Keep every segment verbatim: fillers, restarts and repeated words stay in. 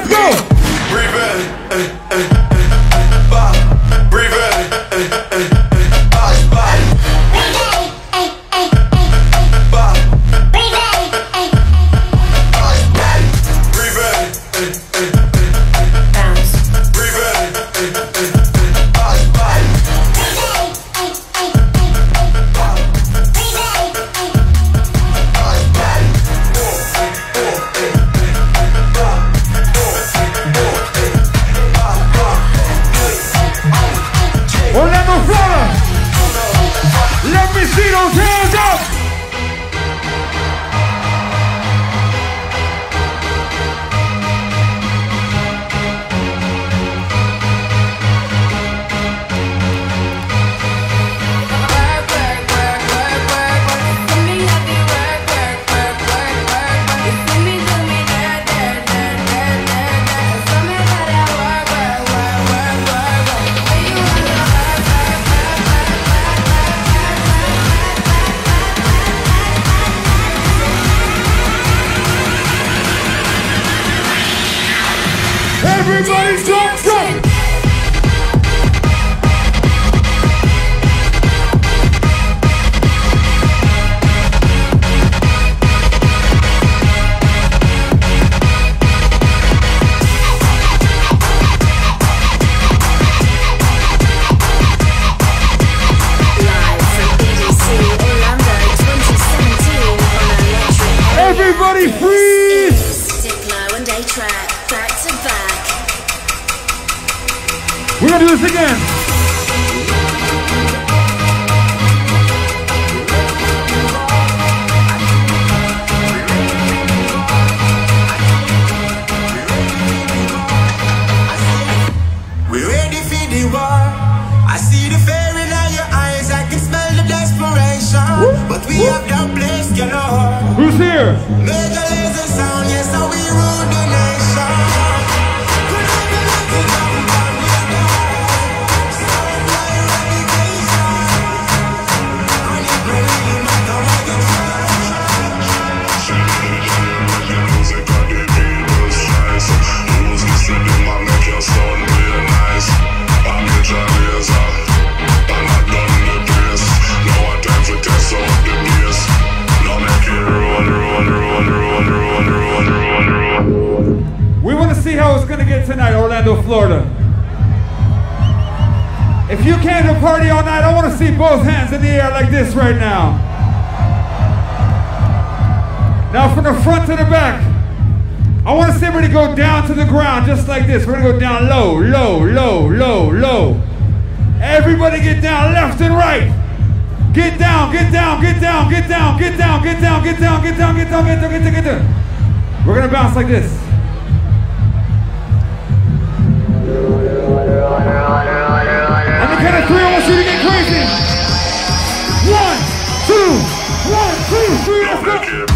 Let's go! Breathe in. Breathe in. Everybody's dancing! dancing. We're gonna do this again. We're ready for the war. I see the fear in all your eyes. I can smell the desperation. Woo. But we Woo. have no place, you know. Who's here? Make a laser sound, yes, so we rule the nation. Tonight, Orlando, Florida. If you came to party all night, I want to see both hands in the air like this right now. Now from the front to the back, I want to see everybody go down to the ground just like this. We're gonna go down low, low, low, low, low. Everybody get down left and right. Get down, get down, get down, get down, get down, get down, get down, get down, get down, get down, get down, get down. We're gonna bounce like this. Three, I want you to get crazy. One, two, one, two, three, let's go.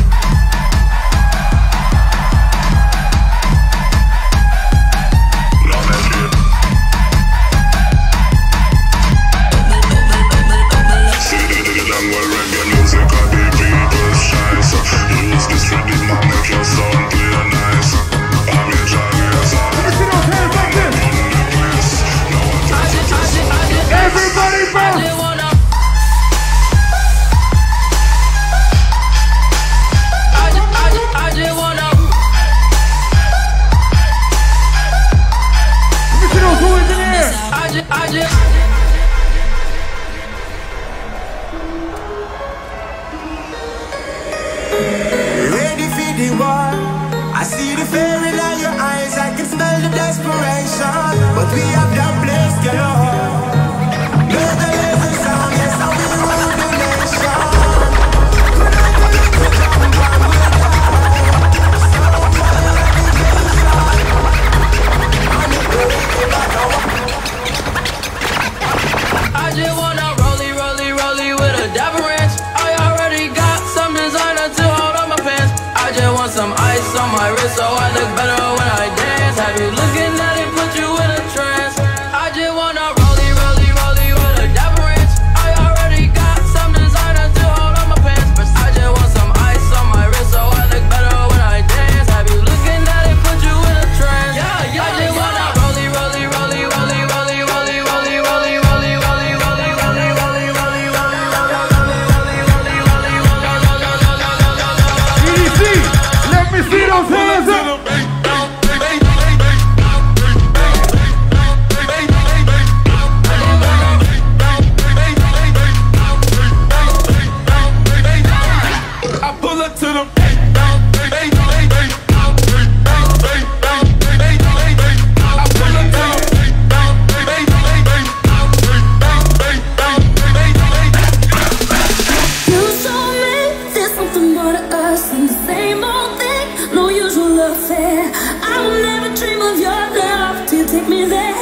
me there,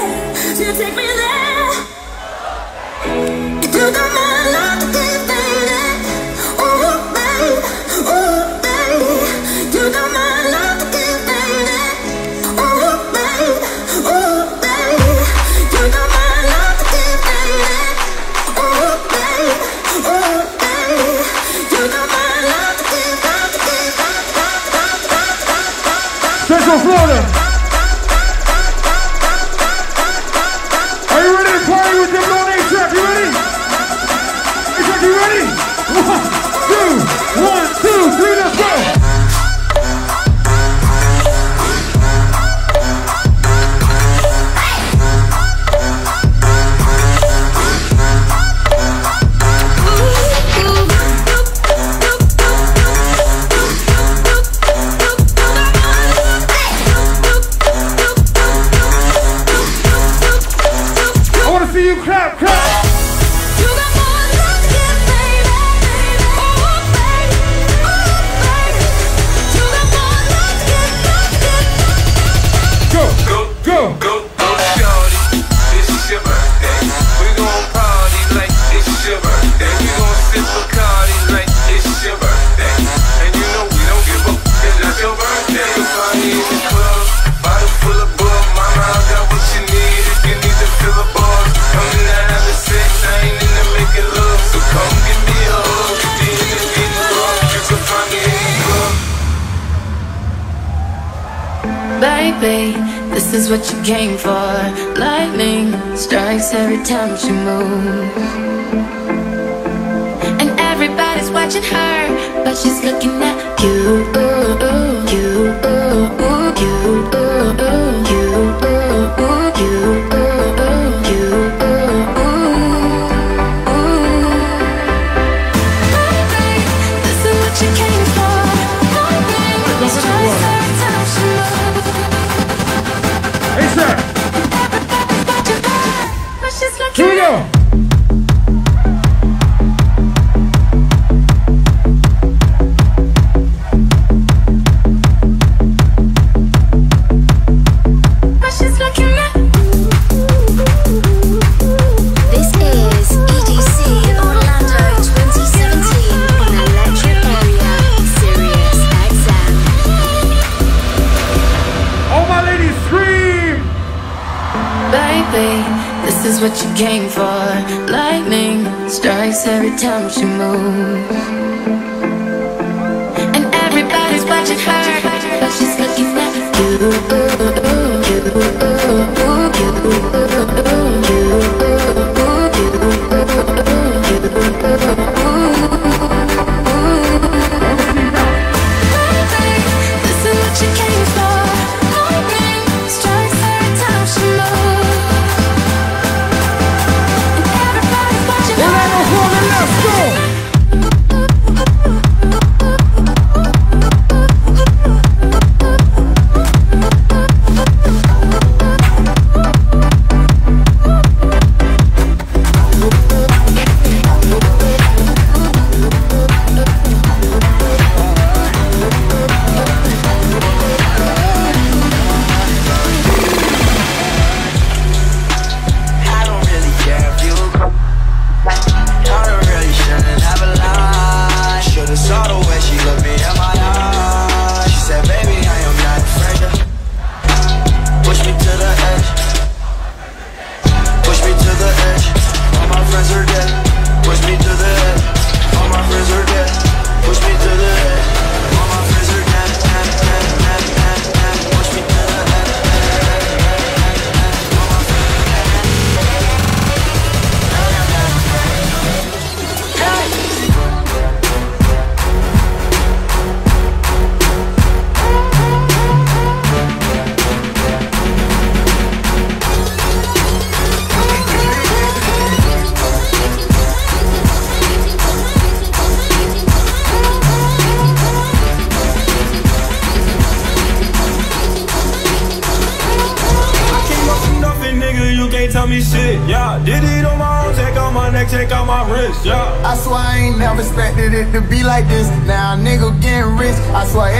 you take me there. If you don't mind, I'll give it. Oh baby, oh baby. You don't mind, I'll give it. Oh baby, oh baby. You don't mind, I'll give it. Oh baby, oh baby. You don't mind, I'll give it. Let's go Florida. This is what you came for. Lightning strikes every time she moves, and everybody's watching her, but she's looking at you, you, you, you, you, you. Here we go! What you came for, lightning strikes every time she moves, and everybody's watching her, but she's looking at you, you. This is what you came for, lightning strikes every time she moves.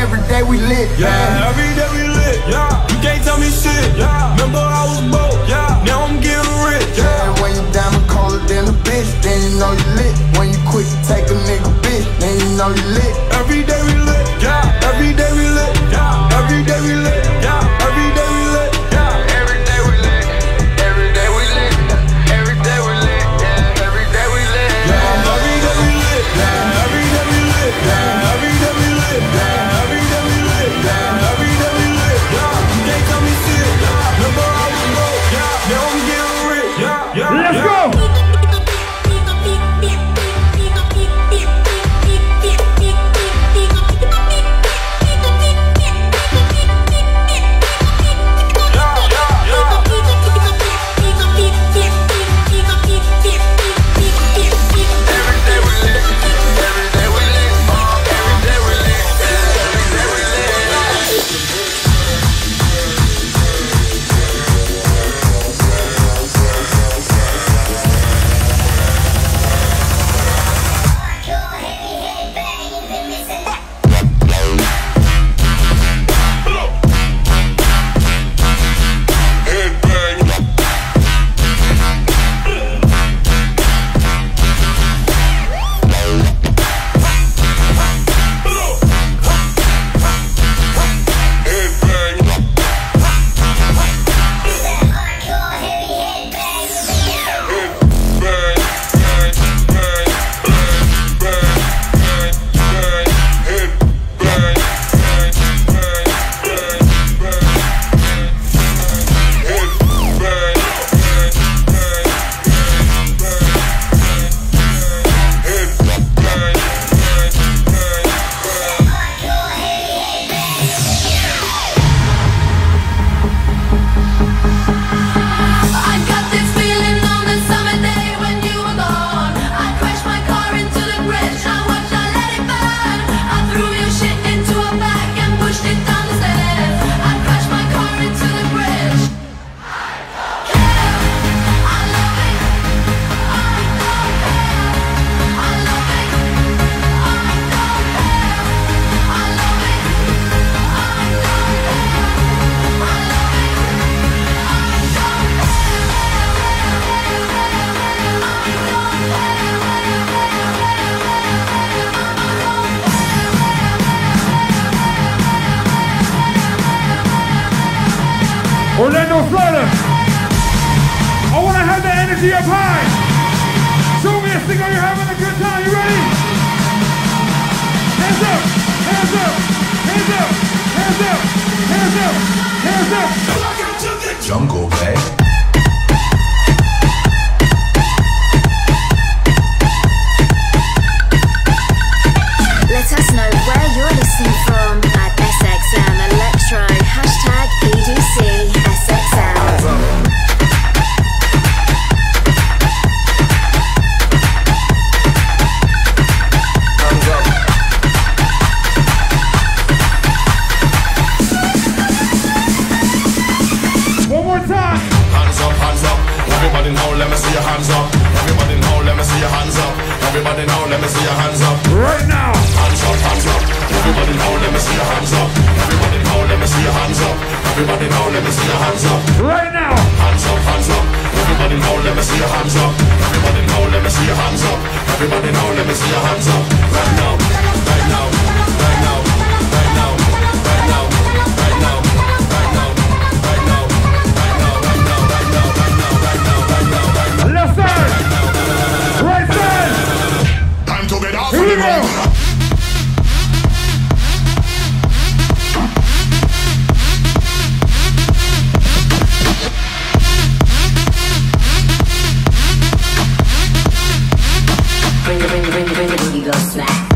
Every day we lit, yeah. Every day we lit, yeah. You can't tell me shit, yeah. Remember I was broke. then you know you lit. When you quick take a nigga bitch, then you know you lit. Every day we lit, yeah. Every day we lit, yeah. Every day we lit, yeah. Every day we lit, yeah. Every day we lit, every day we lit, every day we lit, yeah. Every day we lit, yeah. Every day we lit, yeah. Every day we lit, yeah. Every day we lit, yeah. Every day we lit, yeah. Every day we lit, yeah. Can't come and see it, yeah. Remember how we go, yeah. Now we getting rich, yeah, yeah. Let's go. Orlando, Florida. I want to have the energy up high. Show me a signal you're having a good time. You ready? Hands up, hands up, hands up, hands up, hands up, hands up. Welcome to the jungle, babe. Let us know where you're listening from at S X M Electro, hashtag E D C. Bring it, bring it, bring it, bring it, booty go slap.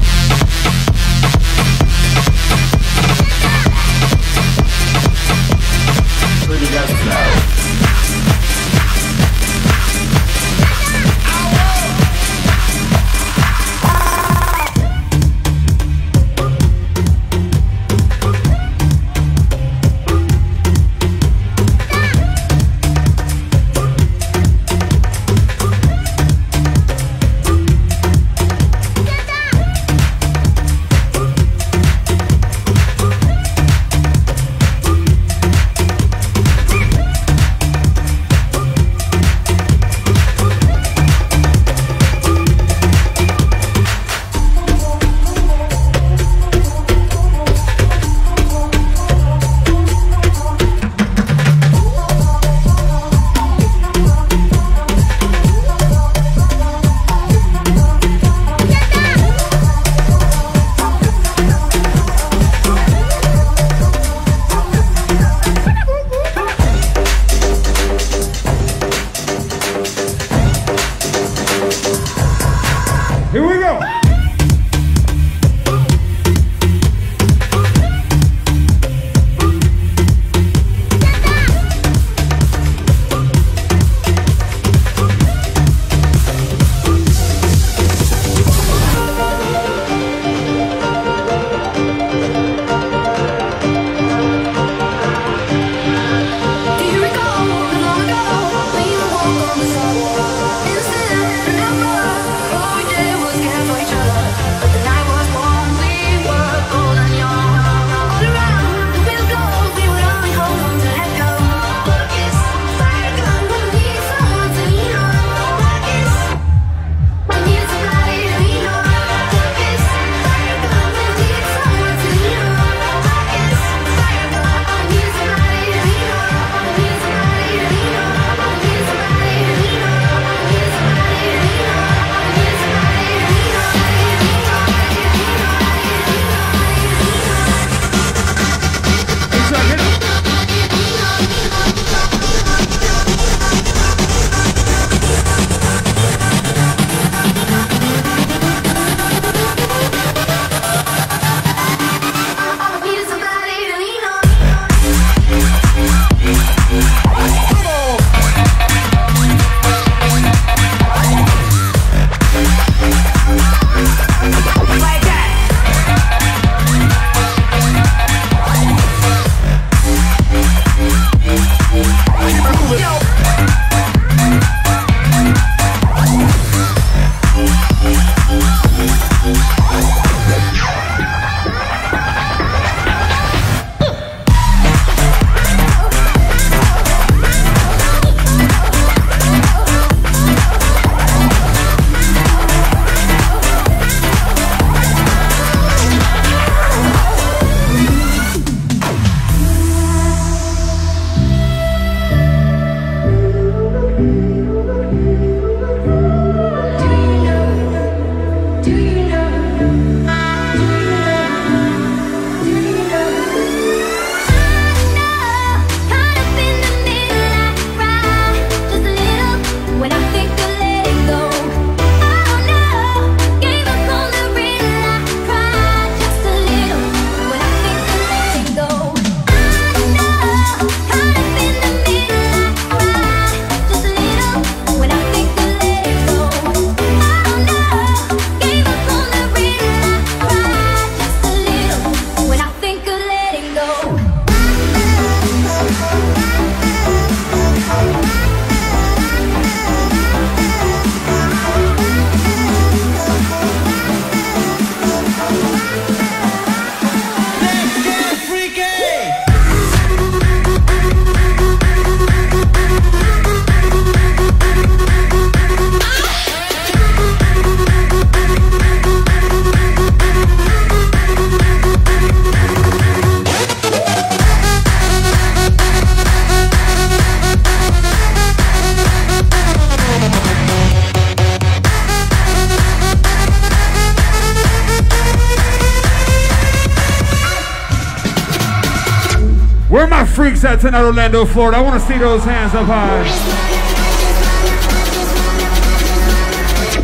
Where are my freaks at tonight, Orlando, Florida? I want to see those hands up high.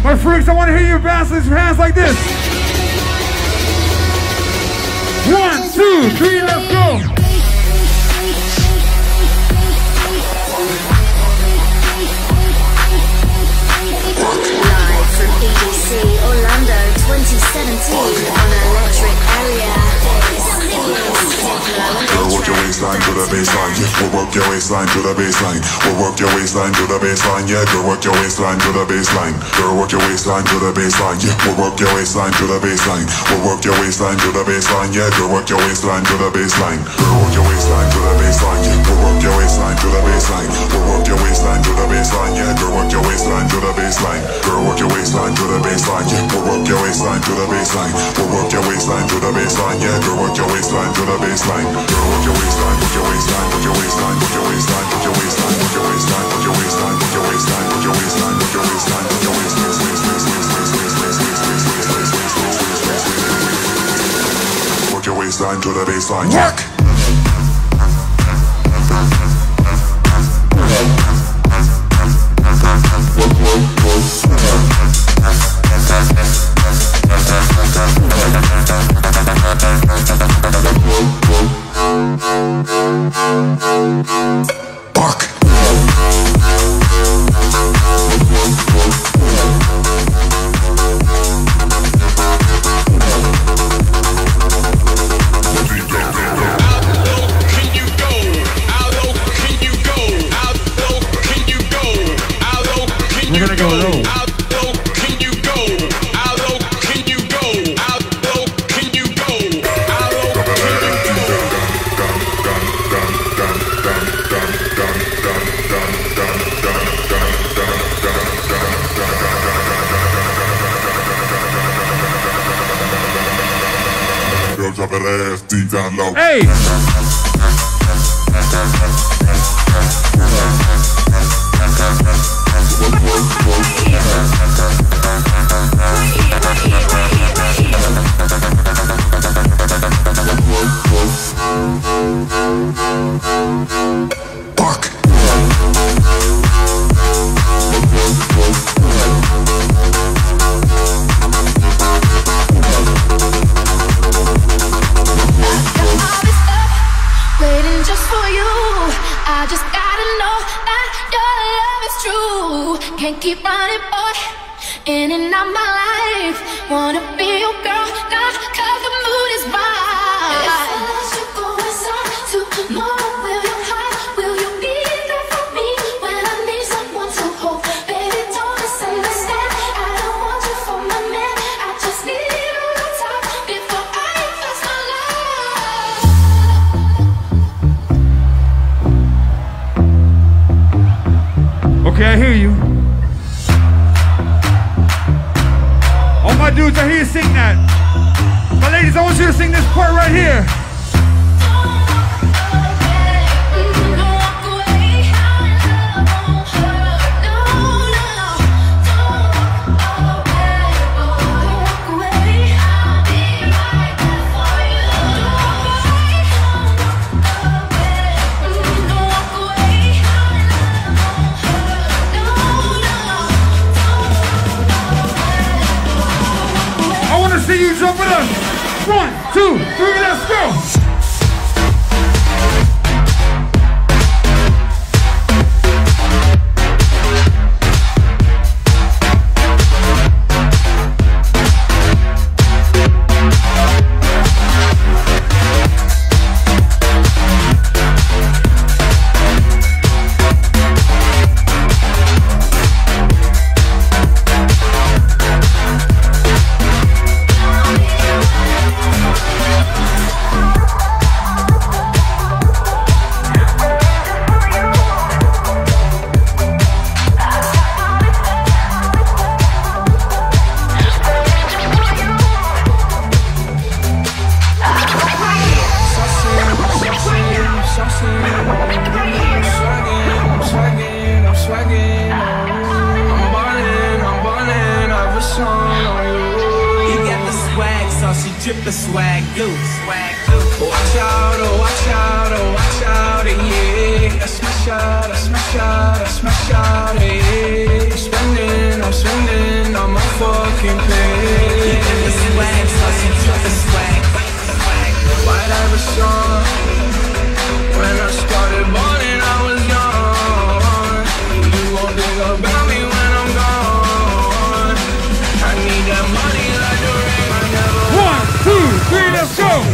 My freaks, I want to hear you bouncing your hands like this. One, two, three, let's go. A D C Orlando twenty seventeen on Electric Area. Girl, work your waistline to the baseline. Yeah, we'll work your waistline to the baseline. We'll work your waistline to the baseline. Yeah, girl, work your waistline to the baseline. Girl, work your waistline to the baseline. Yeah, we'll work your waistline to the baseline. We'll work your waistline to the baseline. Yeah, girl, work your waistline to the baseline. Girl, work your waistline to the baseline. Yeah, we'll work your waistline to the baseline. We'll work your waistline to the baseline. Yeah, girl, work your waistline to the baseline. Girl, work your waistline to the baseline. Yeah, we'll work your waistline to the baseline. We'll work your waistline to the baseline. Yeah, girl, work your waistline to the baseline. Girl, work your waistline, work your waistline, work your waistline, work your waistline, work your waistline, work your waistline, work your waistline, work your waistline, work your waistline, work your waistline, work your waistline, work your waistline to the baseline. Work. Drip the swag, do swag, do. Watch out, oh, watch out, oh, watch out. shot, that's my shot, yeah, yeah. Spending, I'm spending on my fucking pay. You get the swag, so you get the swag. Why'd I have a song? When I started balling, I was gone. You won't think about me when I'm gone. I need that money like the rain, I never. One, two, three, let's go!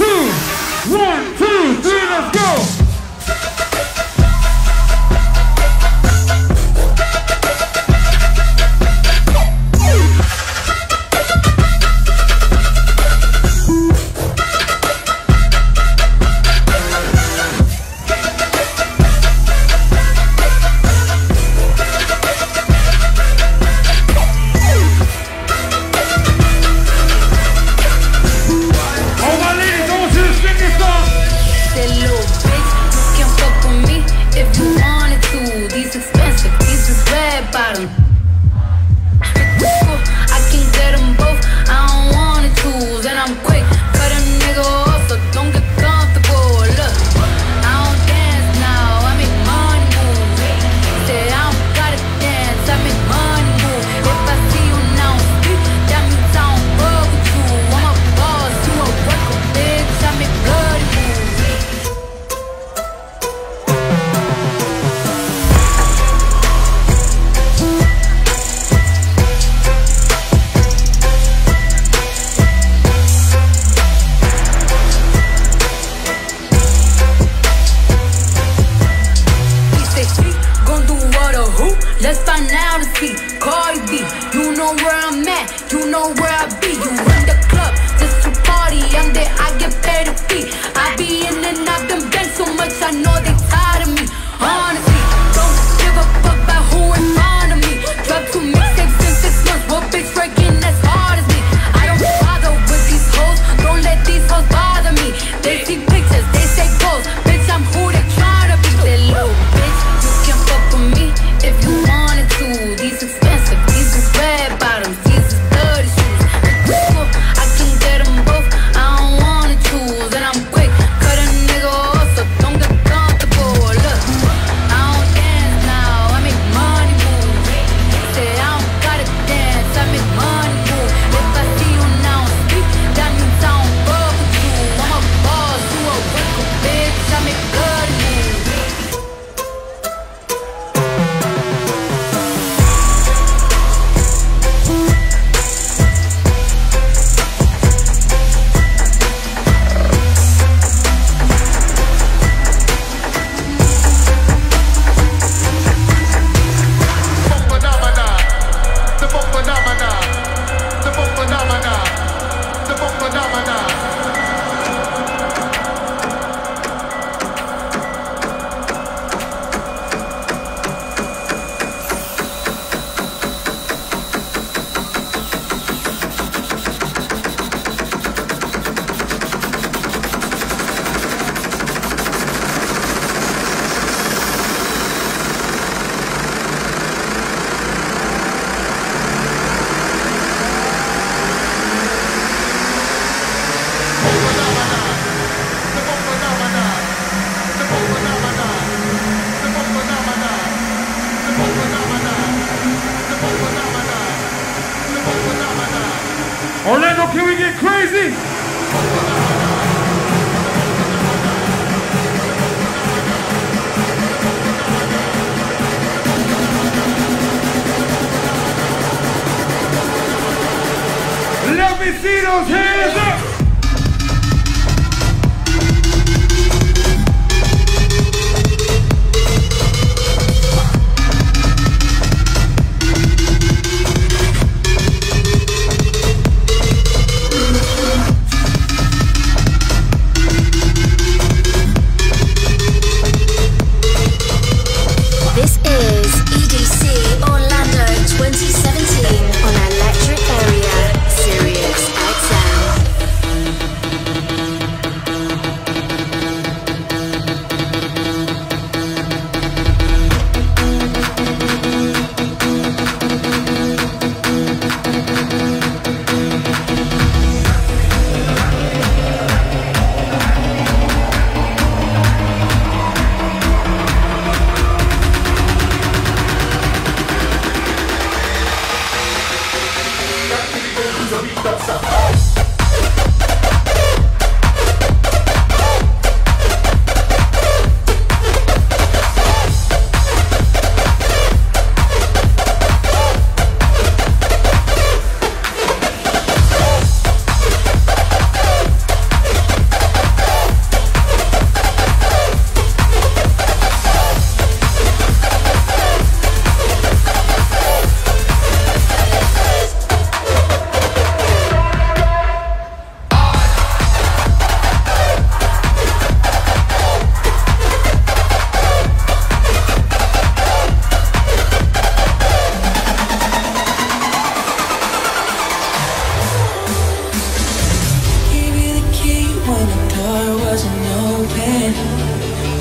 two, one, two, three, let's go! Little bitch.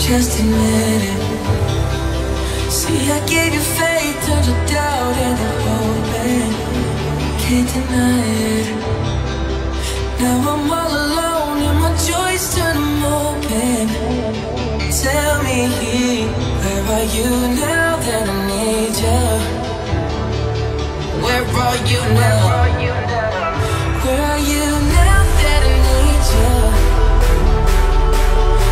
just admit it. See, I gave you faith, turned your doubt into hoping. Can't deny it. Now I'm all alone and my joys turn them open. Tell me, where are you now that I need you? Where are you now? Where are you now that I need you?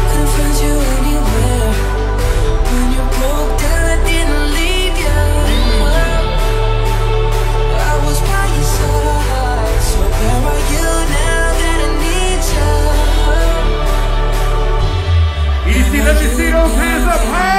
Couldn't find you anywhere. When you broke down, I didn't leave you. I was by your side. So where are you now that I need you? Easy, let me see those hands up high.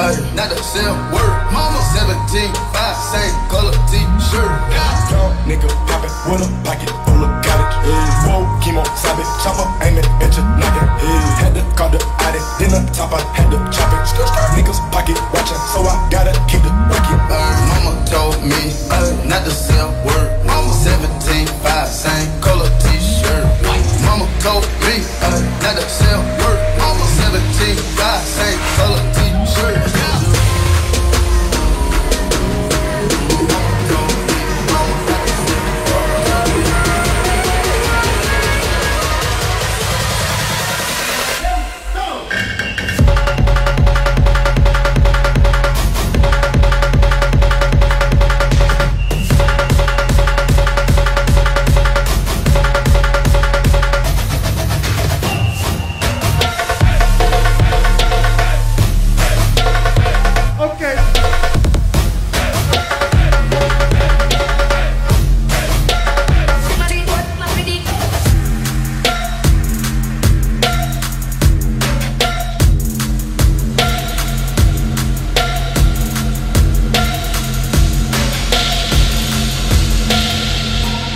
Ay, not the same word. Mama seventeen, five, same color t-shirt. Young nigga poppin' with a pocket full of cottage. Whoa, chemo, savage, chopper, aimin' at your noggin. Had to call the addict, then the top, I had to chop it. Niggas pocket watchin', so I gotta keep the rocket. Mama told me, ay, not the same word. Mama seventeen, five, same color t-shirt. Mama told me, ay, not the same word. Mama seventeen, five, same color t-shirt.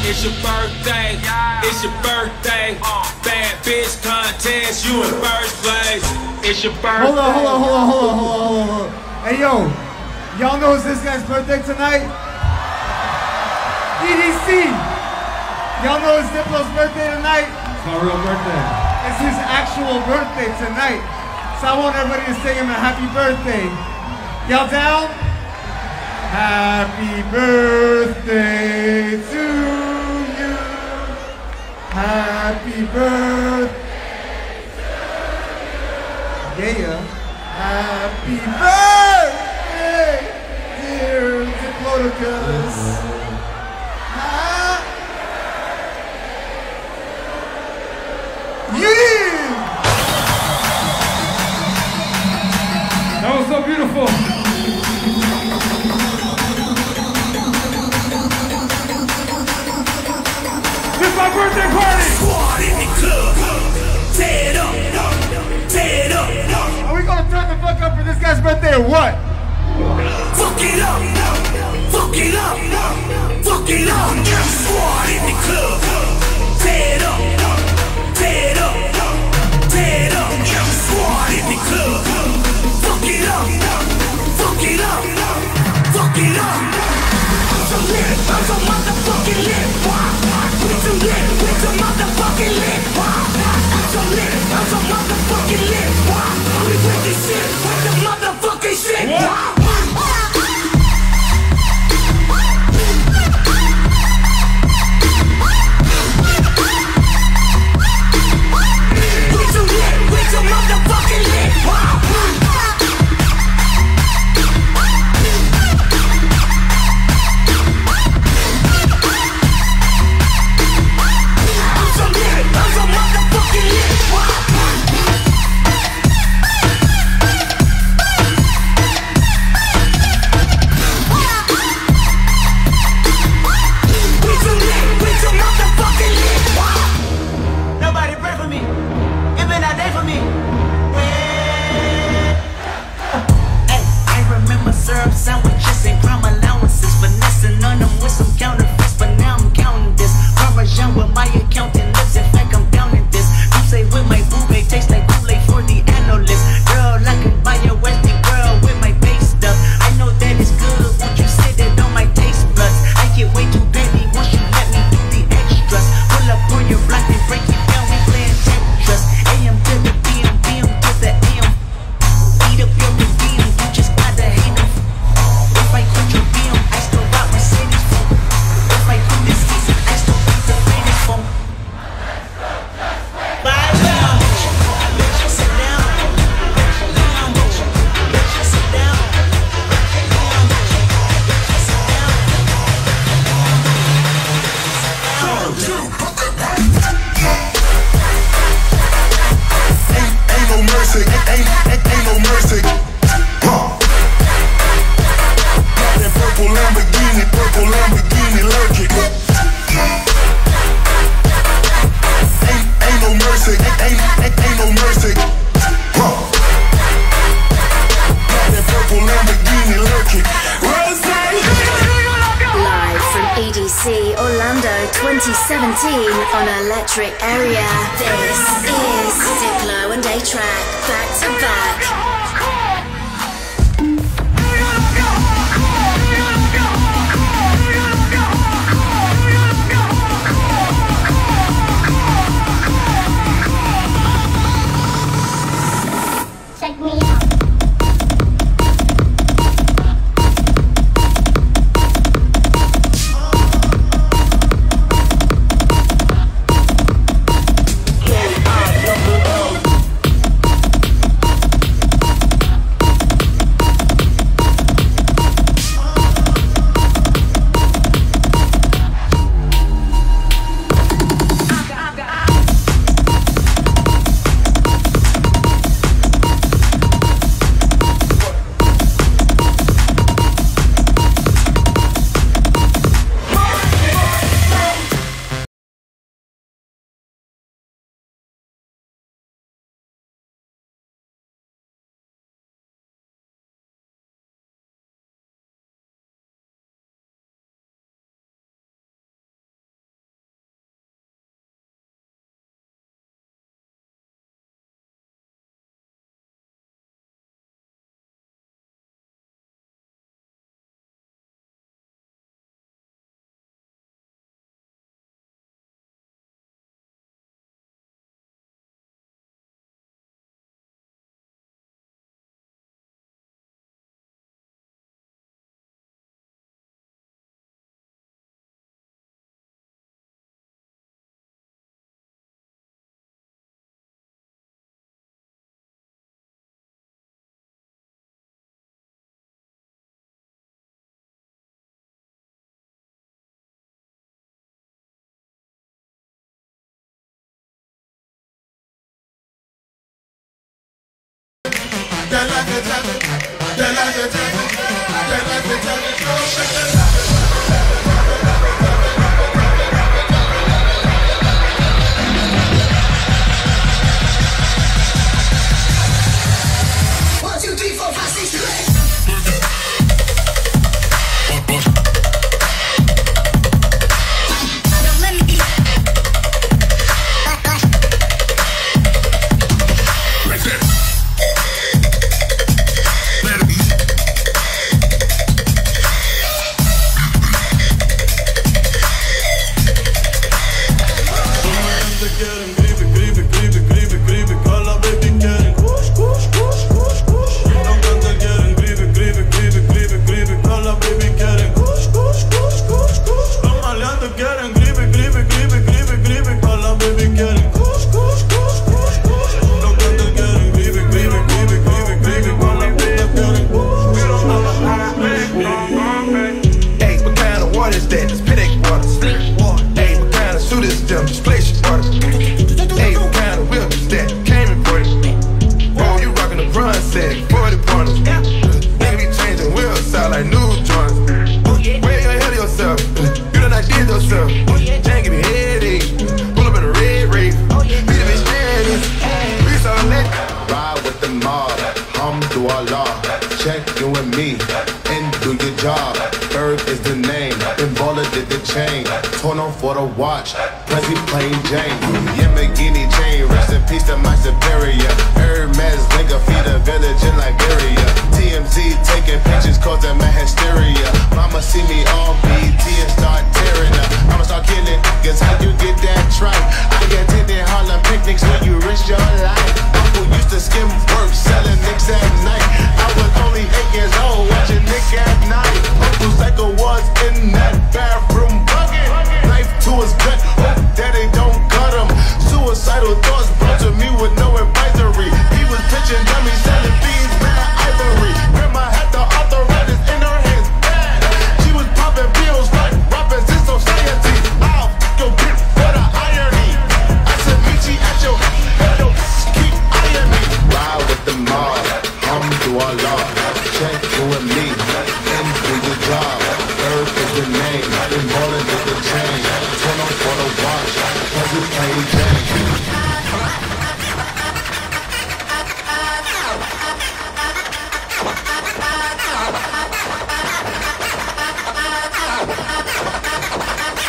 It's your birthday, it's your birthday. Bad bitch contest, you in first place. It's your birthday. Hold on, hold on, hold on, hold on, hold on, hold on. Hey yo, y'all know it's this guy's birthday tonight? D D C. Y'all know it's Diplo's birthday tonight? It's my real birthday. It's his actual birthday tonight. So I want everybody to sing him a happy birthday. Y'all down? Happy birthday to Happy birthday to you. Yeah. Happy birthday, dear Diplodocus. Yeah! That was so beautiful. My birthday party! Squad in the club! Tear it up! Tear it up! Are we gonna turn the fuck up for this guy's birthday or what? Fuck it up! Fuck it up! Fuck it up! Squad in the club! Tear it up! Tear it up! Tear it up! Squad in the club! Fuck it up! Fuck it up! Fuck it up! I'm so lit! I'm so motherfucking lit! I'm so lit, I'm so motherfucking lit, I'm so lit, I'm so motherfucking lit, we with this shit, with the motherfucking shit, what? twenty seventeen on Electric Area. This is Diplo and A-Track back to back. Then I can tell it, then I can tell it, then I can tell it, no shit. One, two, three, four, five, six, seven, eight.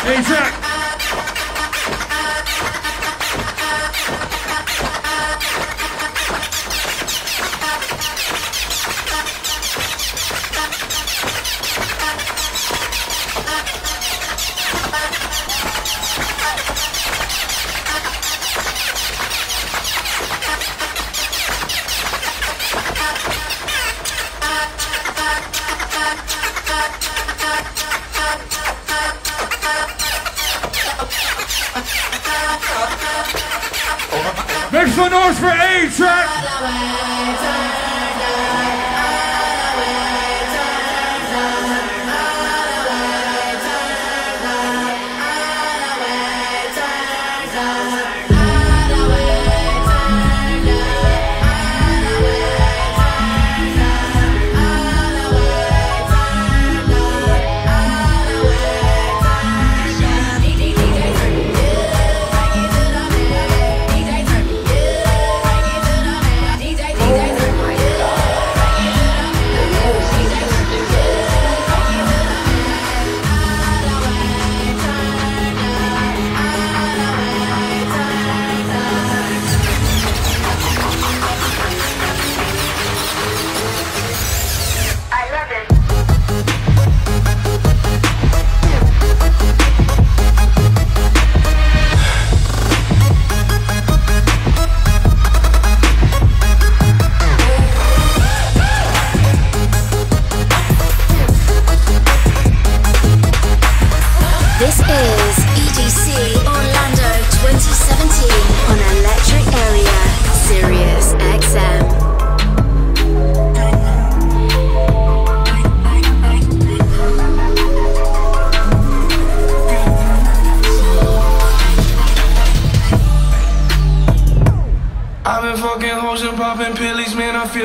Hey, Zach! of noise for A-Track.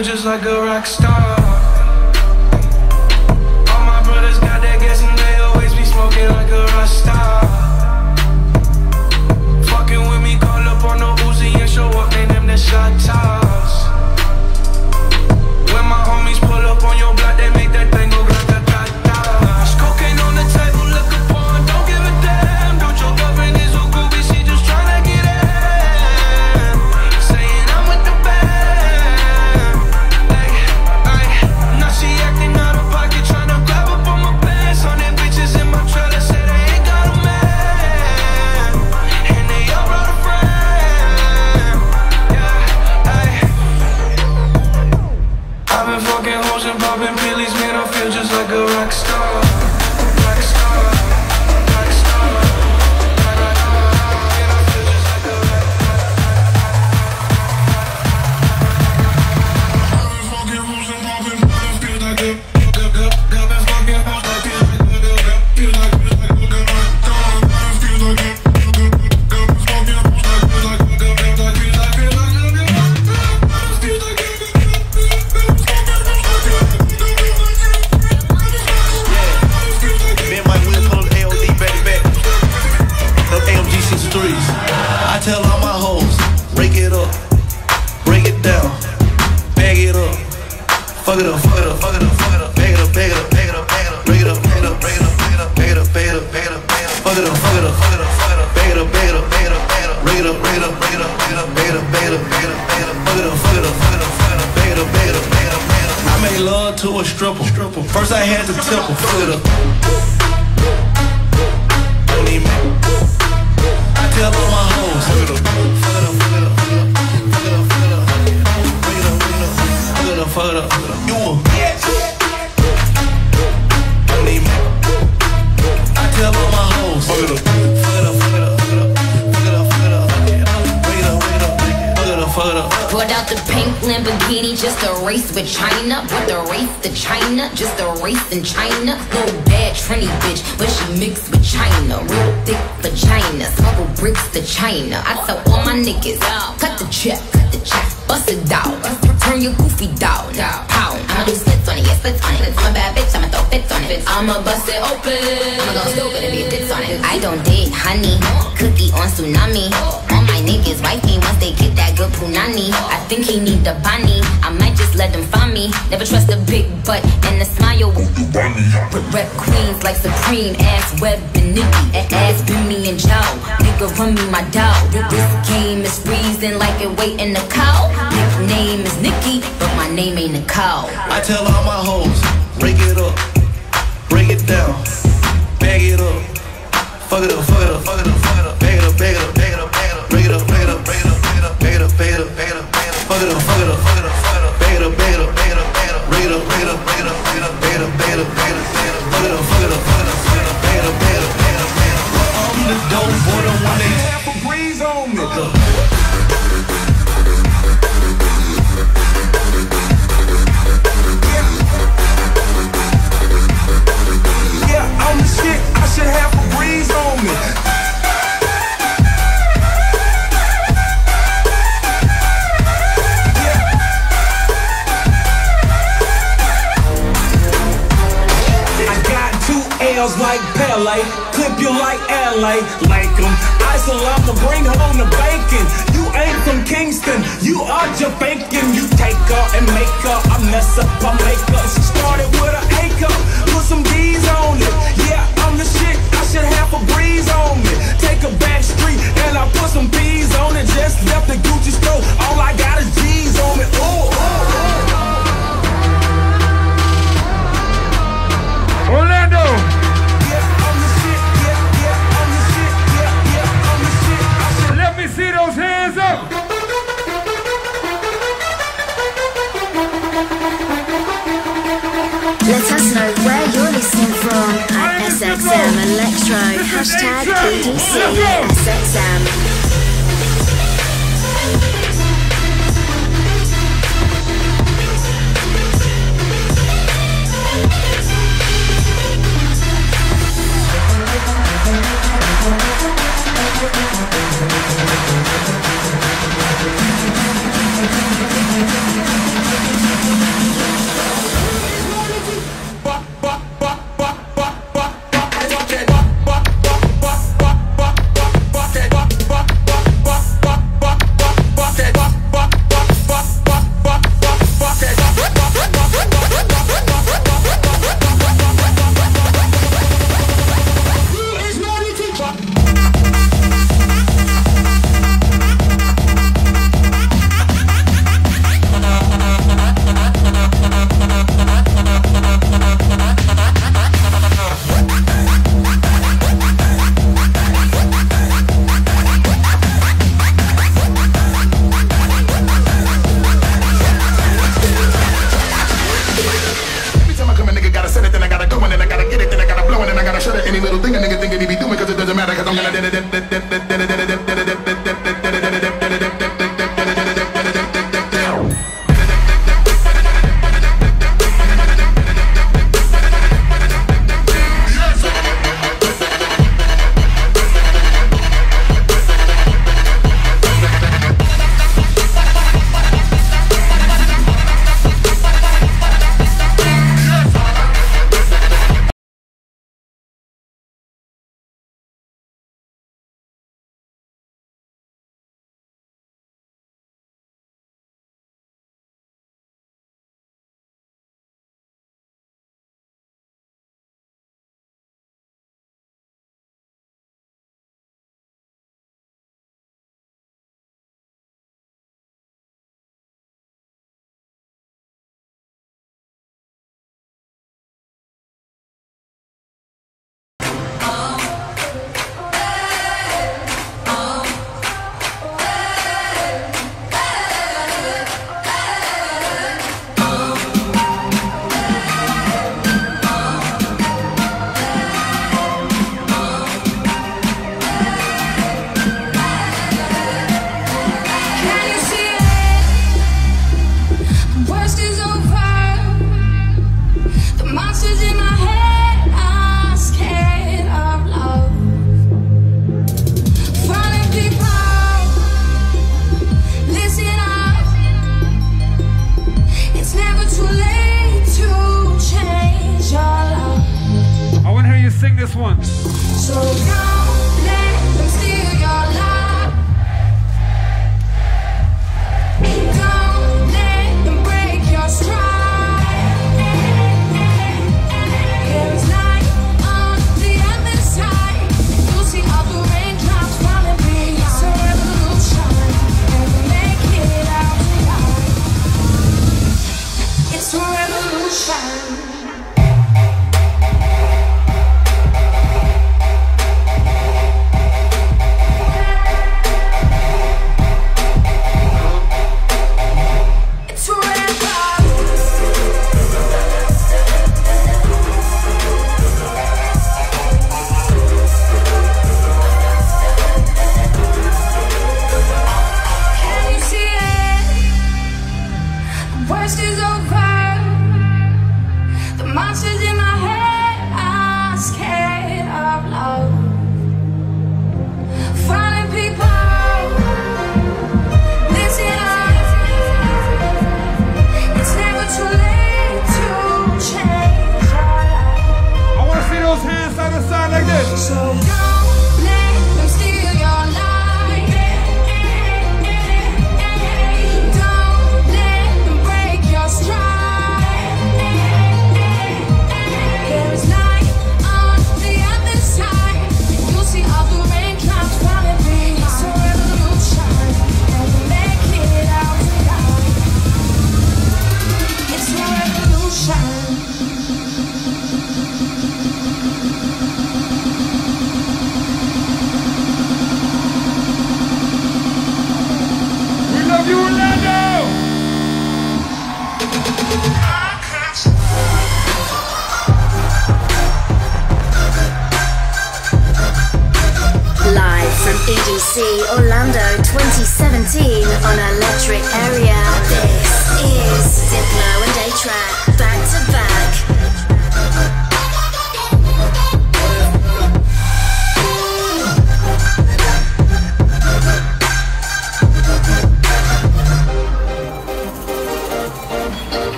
Just like a rock star. All my brothers got that gas and they always be smoking like a rock star. Fucking with me, call up on the Uzi and show up in them the shot tops. When my homies pull up on your block, they make that thing go grata ta ta. There's cocaine on the table, look upon, don't give a damn. Don't your girlfriend is so groovy, she just tryna get in. Saying I'm with the band. Ass Web and Nikki, ass Bimmy and Joe. Nigga run me my dog. This game is freezing like it wait in the cow. Nickname is Nikki, but my name ain't Nicole. I tell all my hoes, break it up, break it down, bag it up, fuck it up, fuck it up, fuck it up, fuck it up, bag it up, bag it up, bag it up, bag it up, break it up, break it up, break it up, break it up, bag it up, bag it up, bag it up, fuck it up, fuck it up, fuck it up, fuck it up, bag it up, bag it up, bag it up, bag it up, break it up, break it up, break it up, break it up, bag it up, bag it up, bag it up, bag it up, fuck it up, fuck it up, fuck it up. I'm the dope boy, the one that half a breeze on me. bounce like Pele, clip you like L A, like them. Isolate to bring home the bacon. You ain't from Kingston, you are just faking. You take her and make her, I mess up, I make her. She started with an acre, put some D's on it. Yeah, I'm the shit, I should have a breeze on me. Take a back street and I put some B's on it. Just left the Gucci store, all I got is G's on me. Ooh, ooh, ooh. Orlando! Let me see those hands up! Let us know where you're listening from at S X M Electro, hashtag B D C S X M. Orlando twenty seventeen on Electric Area. This is Diplo and A-Track back to back.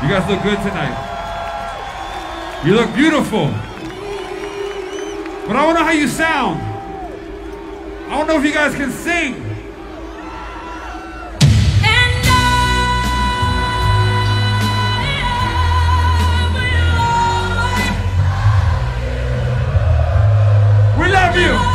You guys look good tonight. You look beautiful. But I don't know how you sound. I don't know if you guys can sing. And we love you.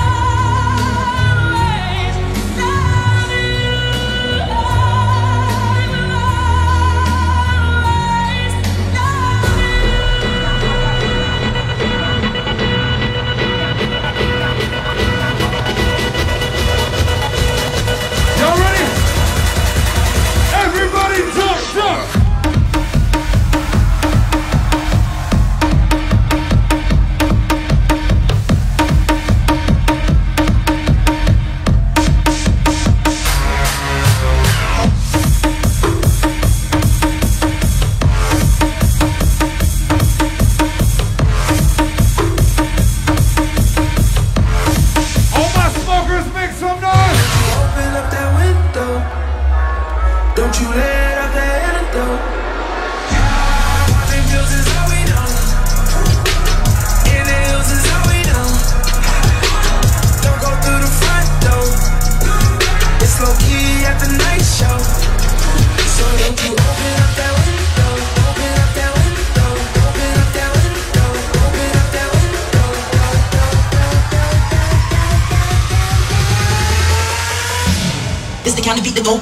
It's the kind of beat that go.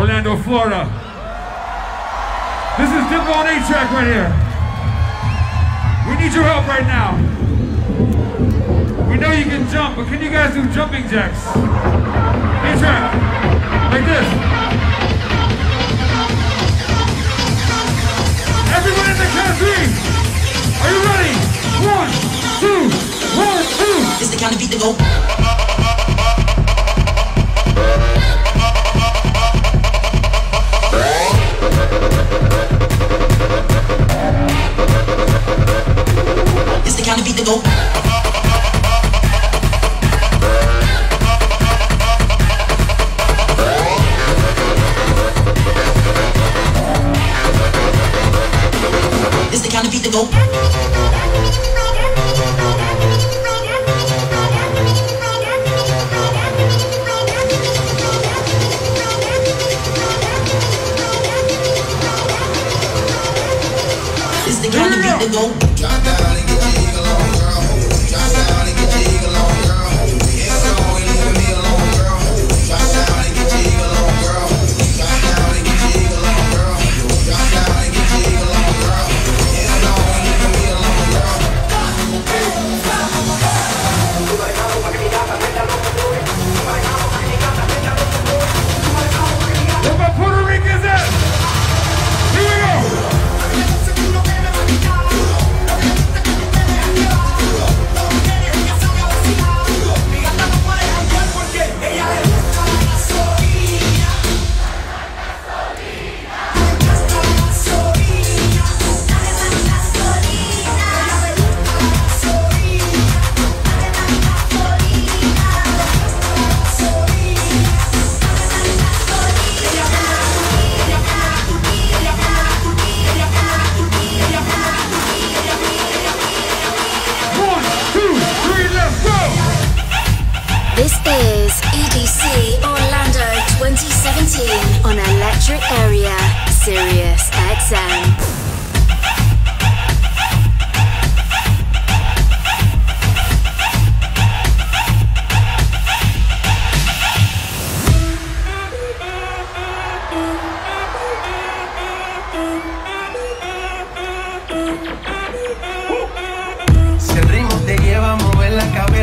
Orlando, Florida. This is Diplo and A-Track right here. We need your help right now. We know you can jump, but can you guys do jumping jacks? A-Track, like this. Everyone in the country, are you ready? One, two, one, two. It's the kind of beat that go. It's the kind of beat that go.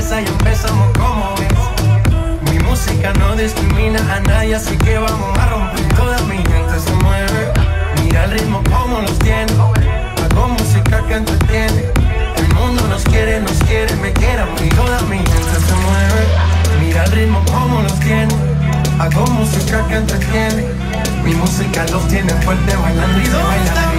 cerveza y empezamos como es. Mi música no discrimina a nadie, así que vamos a romper. Toda mi gente se mueve, mira el ritmo como los tiene. Hago música que entretiene, el mundo nos quiere, nos quiere, me quiere a mí. Toda mi gente se mueve, mira el ritmo como los tiene. Hago música que entretiene, mi música los tiene fuerte, bailando y bailando.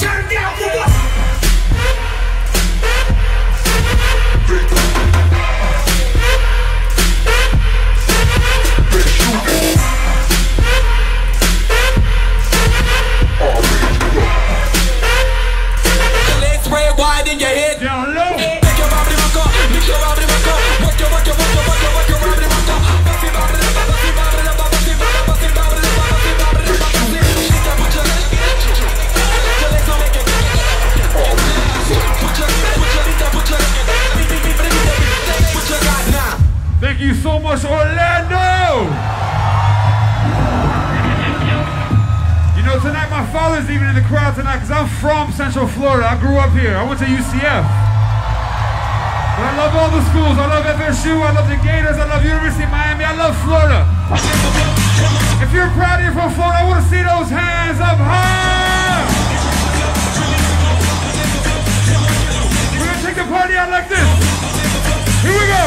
Turn down for what? you so much, Orlando! You know, tonight my father's even in the crowd tonight because I'm from Central Florida. I grew up here. I went to U C F. But I love all the schools. I love F S U. I love the Gators. I love University of Miami. I love Florida. If you're proud you're from Florida, I want to see those hands up high! We're going to take the party out like this. Here we go!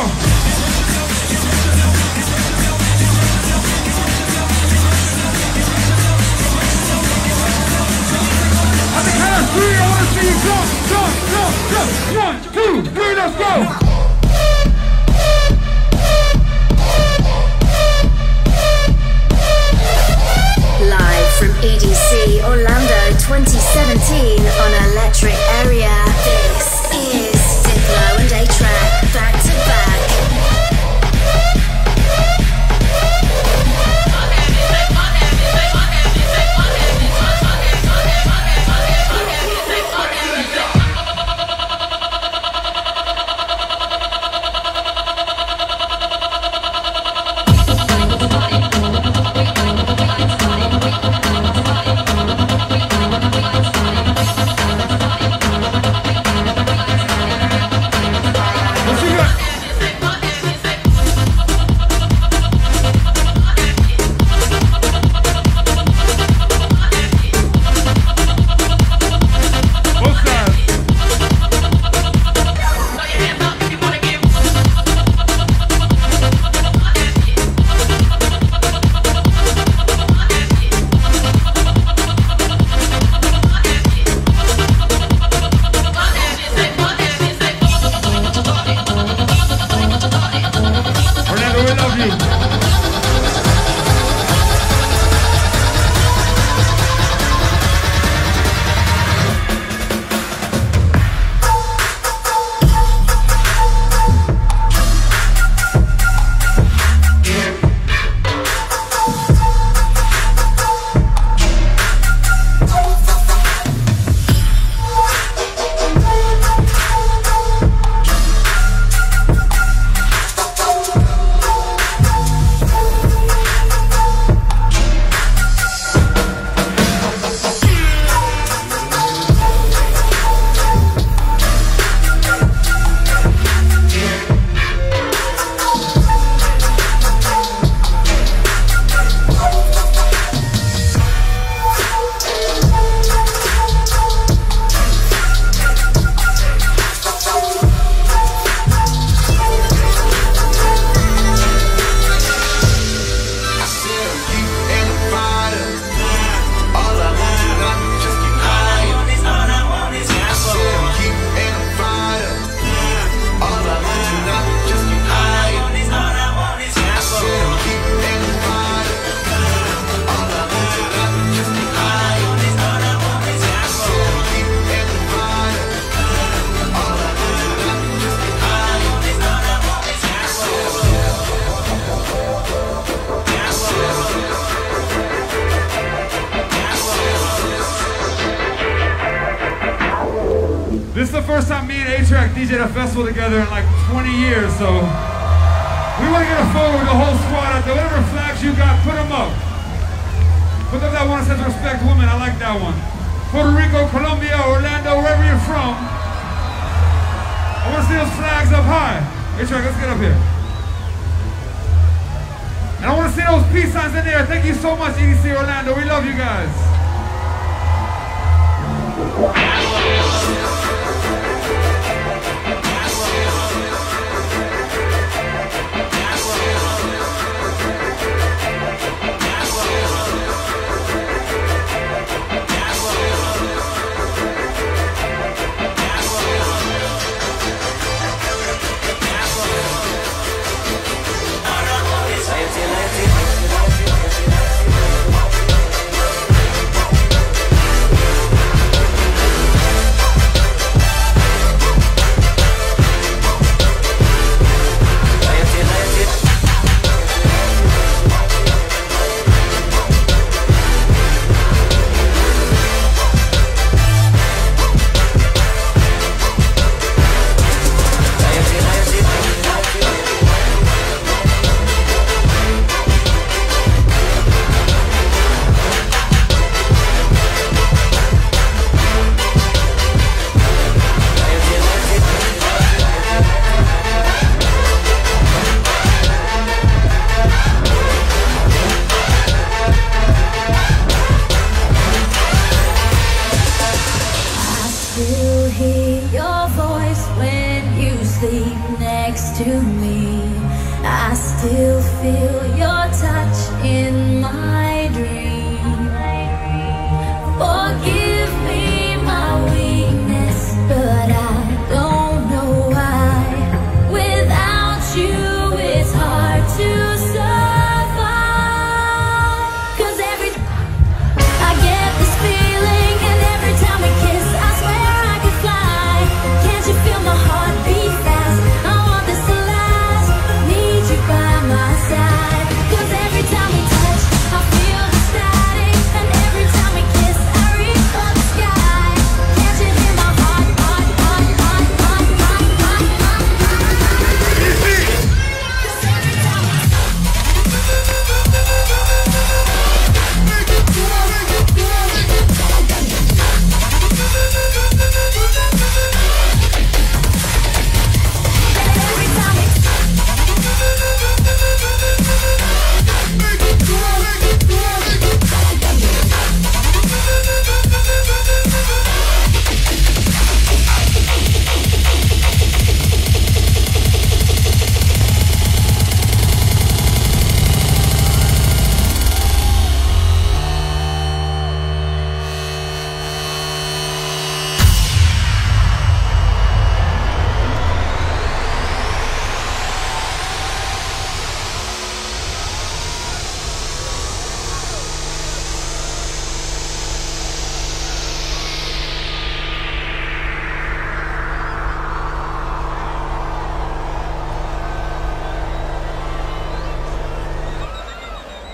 Three, I wanna see you jump, jump, jump, jump. One, two, three, let's go. Live from E D C Orlando twenty seventeen on Electric Area. This is Diplo and A-Track back to back. This is the first time me and A-Track D J'd a festival together in like twenty years, so we want to get a photo with the whole squad out there. Whatever flags you got, put them up. Put up that one that says Respect Women, I like that one. Puerto Rico, Colombia, Orlando, wherever you're from. I want to see those flags up high. A-Track, let's get up here. And I want to see those peace signs in there. Thank you so much, E D C Orlando. We love you guys. to me. I still feel your touch in my